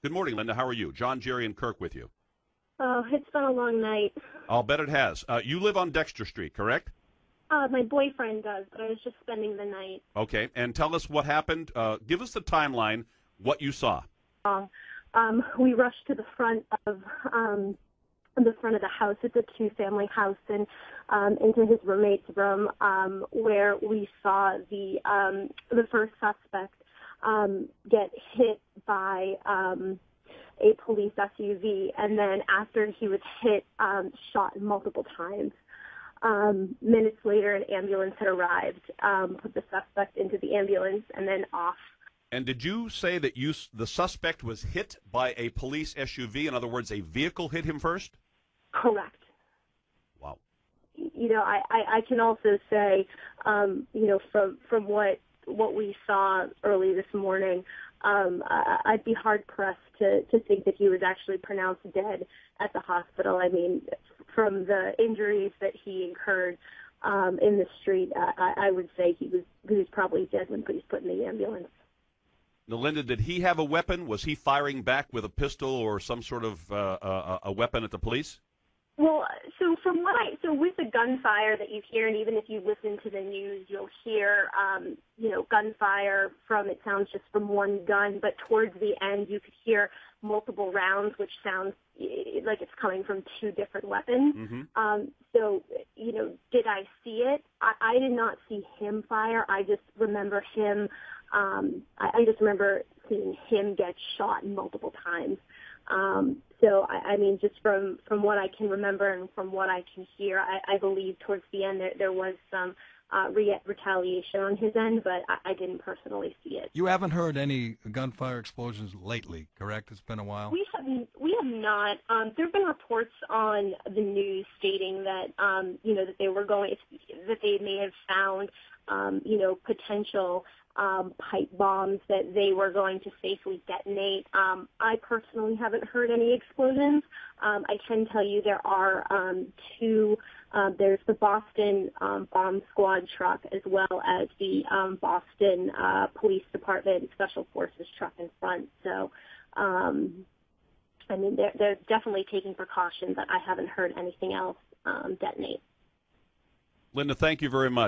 Good morning, Linda. How are you? John, Jerry, and Kirk with you. Oh, it's been a long night. I'll bet it has. You live on Dexter Street, correct? My boyfriend does, but I was just spending the night. Okay, and tell us what happened. Give us the timeline, what you saw. We rushed to the front of the house. It's a two-family house, and into his roommate's room, where we saw the first suspect get hit by a police SUV, and then after he was hit, shot multiple times. Minutes later, an ambulance had arrived, put the suspect into the ambulance, and then off. And did you say that the suspect was hit by a police SUV? In other words, a vehicle hit him first? Correct. Wow. You know, I can also say, you know, from what we saw early this morning, I'd be hard-pressed to think that he was actually pronounced dead at the hospital. I mean, from the injuries that he incurred in the street, I would say he was probably dead when he was put in the ambulance. Now, Linda, did he have a weapon? Was he firing back with a pistol or some sort of a weapon at the police? Well, so with the gunfire that you hear, and even if you listen to the news, you'll hear, you know, gunfire from, it sounds just from one gun, but towards the end you could hear multiple rounds, which sounds like it's coming from two different weapons. Mm-hmm. So, you know, did I see it? I did not see him fire. I just remember him, I just remember seeing him get shot multiple times. So, I mean, just from what I can remember and from what I can hear, I believe towards the end there was some retaliation on his end, but I didn't personally see it. You haven't heard any gunfire explosions lately, correct? It's been a while. We have not. There have been reports on the news stating that, you know, that they may have found, you know, potential pipe bombs that they were going to safely detonate. I personally haven't heard any explosions. I can tell you there are there's the Boston bomb squad truck as well as the Boston Police Department Special Forces truck in front. So, I mean, they're definitely taking precautions, but I haven't heard anything else detonate. Linda, thank you very much.